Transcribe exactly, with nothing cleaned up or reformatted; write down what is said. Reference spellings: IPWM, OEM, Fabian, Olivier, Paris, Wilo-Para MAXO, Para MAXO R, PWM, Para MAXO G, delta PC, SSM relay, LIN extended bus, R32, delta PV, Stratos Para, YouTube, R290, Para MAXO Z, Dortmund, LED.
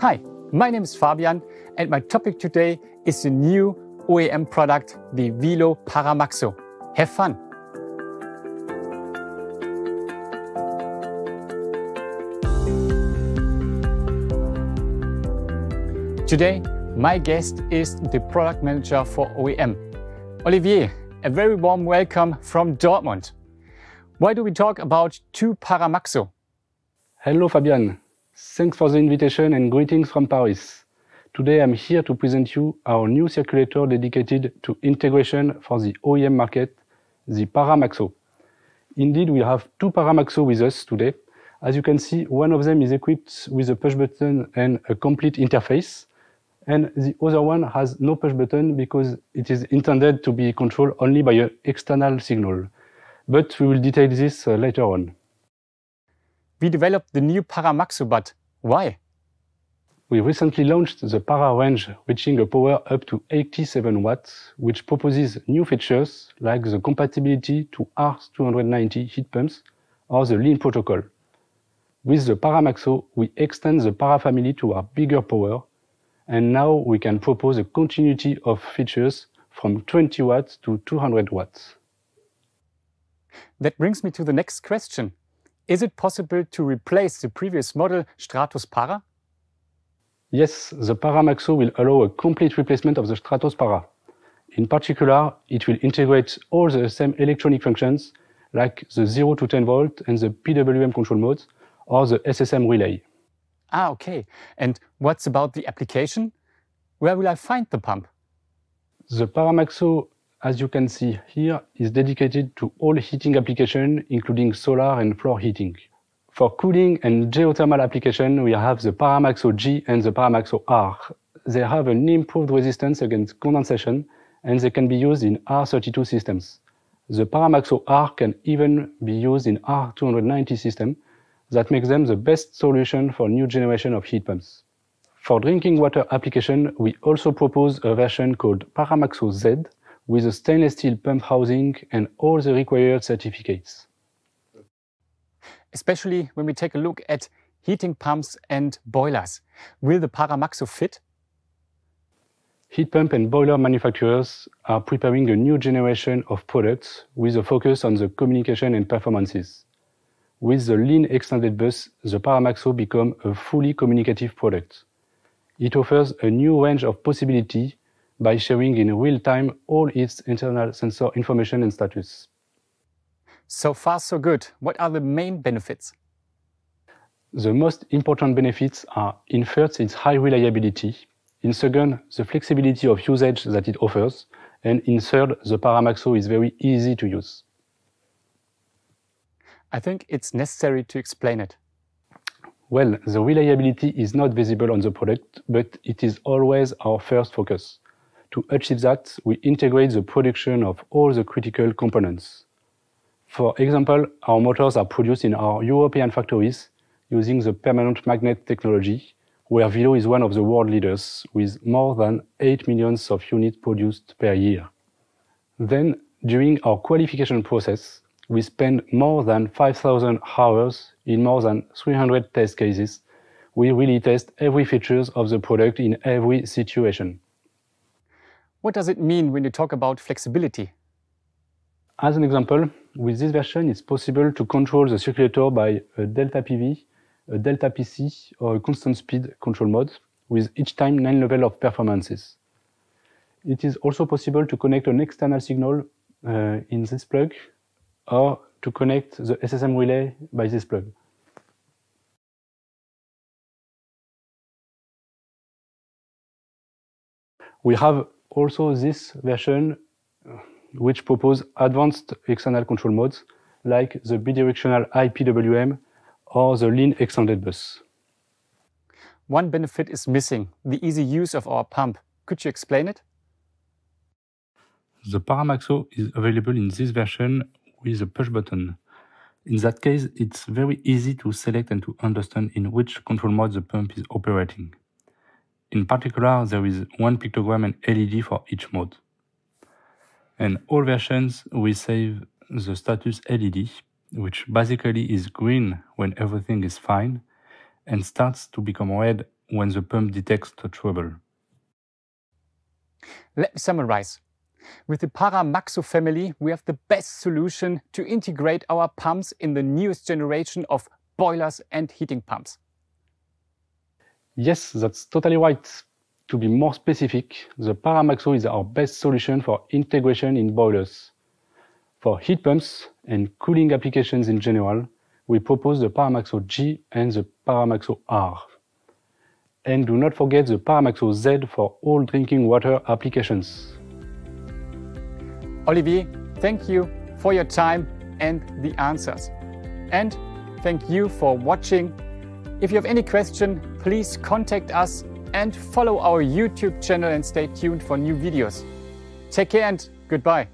Hi, my name is Fabian and my topic today is the new O E M product, the Wilo-Para MAXO. Have fun! Today, my guest is the product manager for O E M, Olivier. A very warm welcome from Dortmund. Why do we talk about two Para MAXO? Hello, Fabian. Thanks for the invitation and greetings from Paris. Today I'm here to present you our new circulator dedicated to integration for the O E M market, the Para MAXO. Indeed, we have two Para MAXO with us today. As you can see, one of them is equipped with a push button and a complete interface, and the other one has no push button because it is intended to be controlled only by an external signal. But we will detail this uh, later on. We developed the new Para MAXO, but why? We recently launched the Para range, reaching a power up to eighty-seven watts, which proposes new features like the compatibility to R two ninety heat pumps or the LIN protocol. With the Para MAXO, we extend the Para family to our bigger power, and now we can propose a continuity of features from twenty watts to two hundred watts. That brings me to the next question. Is it possible to replace the previous model Stratos Para? Yes, the Para MAXO will allow a complete replacement of the Stratos Para. In particular, it will integrate all the same electronic functions like the zero to ten volt and the P W M control modes or the S S M relay. Ah, okay. And what's about the application? Where will I find the pump? The Para MAXO, as you can see here, is dedicated to all heating applications, including solar and floor heating. For cooling and geothermal application, we have the Para MAXO G and the Para MAXO R. They have an improved resistance against condensation and they can be used in R thirty-two systems. The Para MAXO R can even be used in R two ninety systems. That makes them the best solution for new generation of heat pumps. For drinking water application, we also propose a version called Para MAXO Z, with a stainless steel pump housing and all the required certificates. Especially when we take a look at heating pumps and boilers. Will the Para MAXO fit? Heat pump and boiler manufacturers are preparing a new generation of products with a focus on the communication and performances. With the LIN extended bus, the Para MAXO becomes a fully communicative product. It offers a new range of possibilities by sharing in real time all its internal sensor information and status. So far, so good. What are the main benefits? The most important benefits are, in first, its high reliability, in second, the flexibility of usage that it offers, and in third, the Para MAXO is very easy to use. I think it's necessary to explain it. Well, the reliability is not visible on the product, but it is always our first focus. To achieve that, we integrate the production of all the critical components. For example, our motors are produced in our European factories using the permanent magnet technology, where Wilo is one of the world leaders with more than eight million of units produced per year. Then, during our qualification process, we spend more than five thousand hours in more than three hundred test cases. We really test every feature of the product in every situation. What does it mean when you talk about flexibility? As an example, with this version, it's possible to control the circulator by a delta P V, a delta P C, or a constant speed control mode, with each time nine levels of performances. It is also possible to connect an external signal uh, in this plug, or to connect the S S M relay by this plug. We have also this version, which proposes advanced external control modes like the bidirectional I P W M or the LIN extended bus. One benefit is missing, the easy use of our pump. Could you explain it? The Para MAXO is available in this version with a push button. In that case, it's very easy to select and to understand in which control mode the pump is operating. In particular, there is one pictogram and L E D for each mode. In all versions, we save the status L E D, which basically is green when everything is fine, and starts to become red when the pump detects the trouble. Let me summarize. With the Para MAXO family, we have the best solution to integrate our pumps in the newest generation of boilers and heating pumps. Yes, that's totally right. To be more specific, the Para MAXO is our best solution for integration in boilers. For heat pumps and cooling applications in general, we propose the Para MAXO G and the Para MAXO R. And do not forget the Para MAXO Z for all drinking water applications. Olivier, thank you for your time and the answers. And thank you for watching. If you have any question, please contact us and follow our YouTube channel and stay tuned for new videos. Take care and goodbye.